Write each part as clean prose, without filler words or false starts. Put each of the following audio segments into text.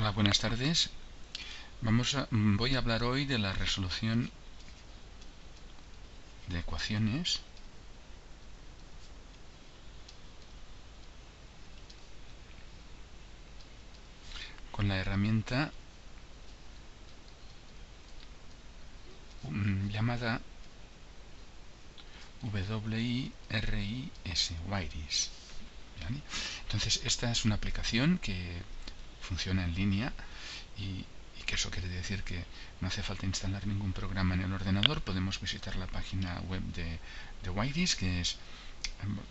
Hola, buenas tardes. Voy a hablar hoy de la resolución de ecuaciones con la herramienta llamada WIRIS. ¿Vale? Entonces, esta es una aplicación que funciona en línea y que eso quiere decir que no hace falta instalar ningún programa en el ordenador. Podemos visitar la página web de WIRIS, que es,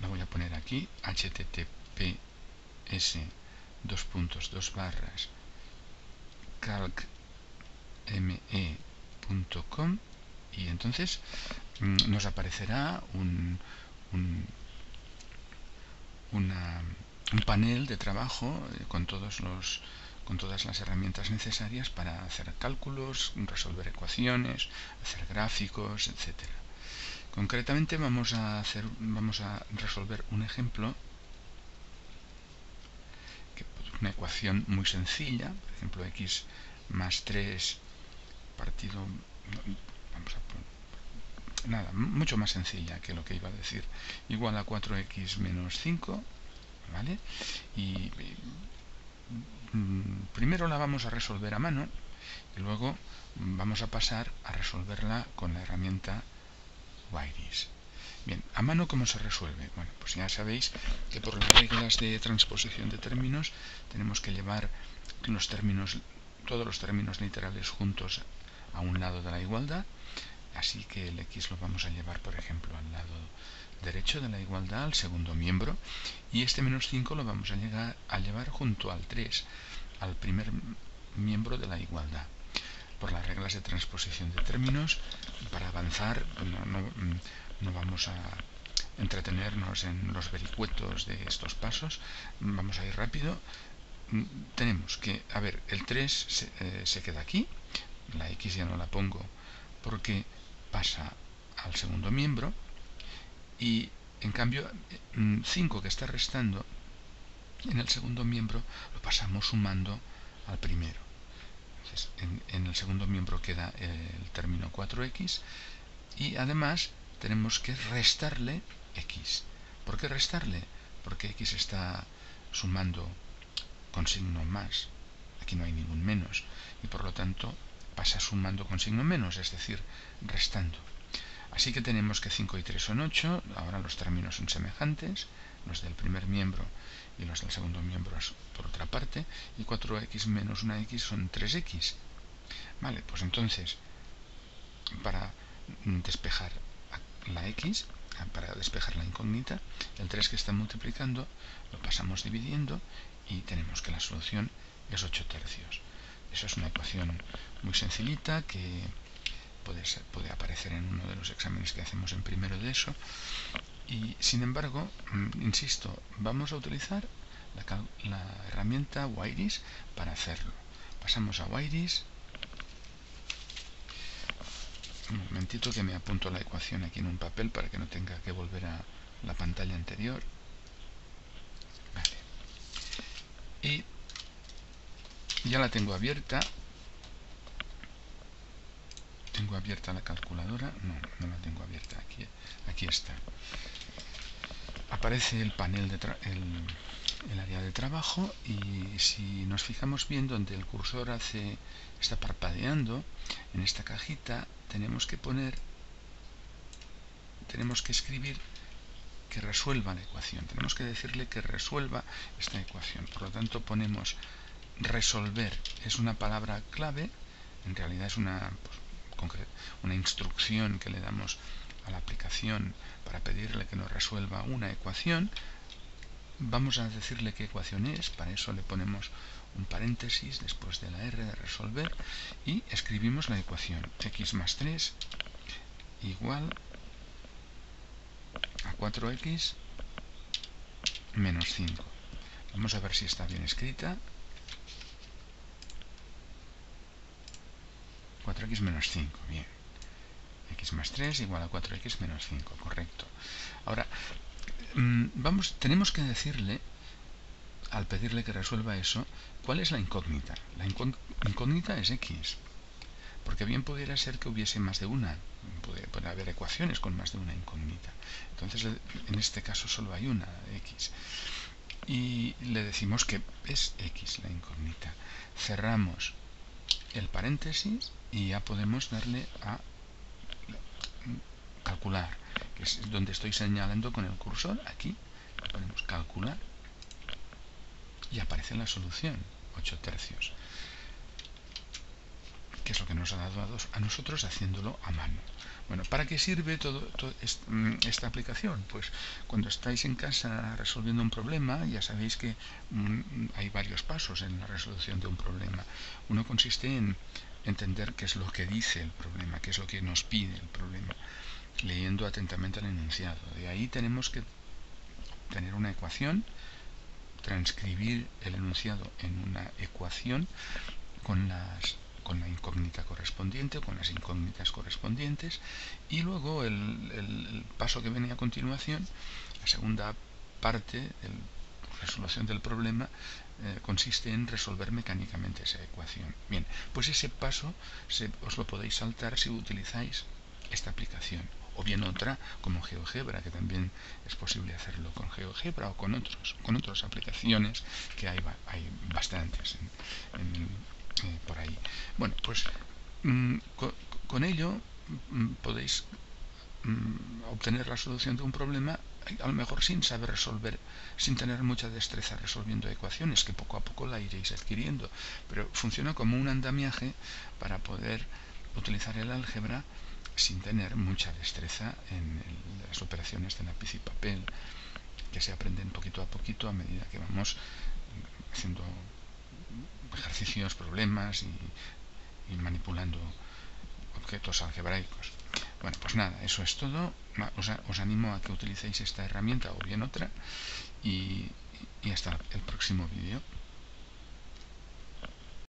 la voy a poner aquí, https://calcme.com, y entonces nos aparecerá un panel de trabajo con todas las herramientas necesarias para hacer cálculos, resolver ecuaciones, hacer gráficos, etcétera. Concretamente vamos a resolver un ejemplo, una ecuación muy sencilla, por ejemplo x más 3 partido, mucho más sencilla que lo que iba a decir, igual a 4x menos 5, ¿vale? Y primero la vamos a resolver a mano y luego vamos a pasar a resolverla con la herramienta WIRIS. Bien, a mano, ¿cómo se resuelve? Bueno, pues ya sabéis que por las reglas de transposición de términos tenemos que llevar los términos, todos los términos literales juntos a un lado de la igualdad. Así que el x lo vamos a llevar, por ejemplo, al lado derecho de la igualdad, al segundo miembro, y este menos 5 lo vamos a llevar junto al 3, al primer miembro de la igualdad. Por las reglas de transposición de términos, para avanzar no vamos a entretenernos en los vericuetos de estos pasos, vamos a ir rápido. Tenemos que, a ver, el 3 se queda aquí, la x ya no la pongo porque pasa al segundo miembro, y en cambio 5, que está restando en el segundo miembro, lo pasamos sumando al primero. Entonces, en el segundo miembro queda el término 4x, y además tenemos que restarle x. ¿Por qué restarle? Porque x está sumando con signo más, aquí no hay ningún menos, y por lo tanto pasa sumando con signo menos, es decir, restando. Así que tenemos que 5 y 3 son 8, ahora los términos son semejantes, los del primer miembro y los del segundo miembro por otra parte, y 4x menos 1x son 3x. Vale, pues entonces, para despejar la x, para despejar la incógnita, el 3 que está multiplicando lo pasamos dividiendo y tenemos que la solución es 8/3. Eso es una ecuación muy sencillita que puede aparecer en uno de los exámenes que hacemos en primero de ESO, y sin embargo, insisto, vamos a utilizar la herramienta WIRIS para hacerlo. Pasamos a WIRIS. Un momentito que me apunto la ecuación aquí en un papel para que no tenga que volver a la pantalla anterior. Vale. Y ya la tengo abierta. ¿Tengo abierta la calculadora? No, no la tengo abierta. Aquí está. Aparece el panel el área de trabajo, y si nos fijamos bien donde el cursor está parpadeando, en esta cajita tenemos que escribir que resuelva la ecuación, tenemos que decirle que resuelva esta ecuación. Por lo tanto ponemos resolver, es una palabra clave, en realidad es una instrucción que le damos a la aplicación para pedirle que nos resuelva una ecuación. Vamos a decirle qué ecuación es, para eso le ponemos un paréntesis después de la R de resolver y escribimos la ecuación. X más 3 igual a 4x menos 5. Vamos a ver si está bien escrita. 4x menos 5, bien. X más 3 igual a 4x menos 5, correcto. Ahora, tenemos que decirle al pedirle que resuelva eso, ¿cuál es la incógnita? La incógnita es x, porque bien pudiera ser que hubiese más de una, puede haber ecuaciones con más de una incógnita. Entonces, en este caso solo hay una, x. Y le decimos que es x la incógnita. Cerramos el paréntesis y ya podemos darle a calcular, que es donde estoy señalando con el cursor, aquí, le ponemos calcular y aparece la solución, 8 tercios, que es lo que nos ha dado a nosotros haciéndolo a mano. Bueno, ¿para qué sirve toda esta aplicación? Pues cuando estáis en casa resolviendo un problema, ya sabéis que hay varios pasos en la resolución de un problema. Uno consiste en entender qué es lo que dice el problema, qué es lo que nos pide el problema, leyendo atentamente el enunciado. De ahí tenemos que tener una ecuación, transcribir el enunciado en una ecuación con la incógnita correspondiente, con las incógnitas correspondientes, y luego el paso que viene a continuación, la segunda parte de la resolución del problema, consiste en resolver mecánicamente esa ecuación. Bien, pues ese paso os lo podéis saltar si utilizáis esta aplicación, o bien otra como GeoGebra, que también es posible hacerlo con GeoGebra o con otras aplicaciones, que hay bastantes por ahí. Bueno, pues con ello podéis obtener la solución de un problema, a lo mejor sin saber resolver, sin tener mucha destreza resolviendo ecuaciones, que poco a poco la iréis adquiriendo, pero funciona como un andamiaje para poder utilizar el álgebra sin tener mucha destreza en las operaciones de lápiz y papel, que se aprenden poquito a poquito a medida que vamos haciendo ejercicios, problemas y manipulando objetos algebraicos. Bueno, pues nada, eso es todo. Os animo a que utilicéis esta herramienta o bien otra y hasta el próximo vídeo.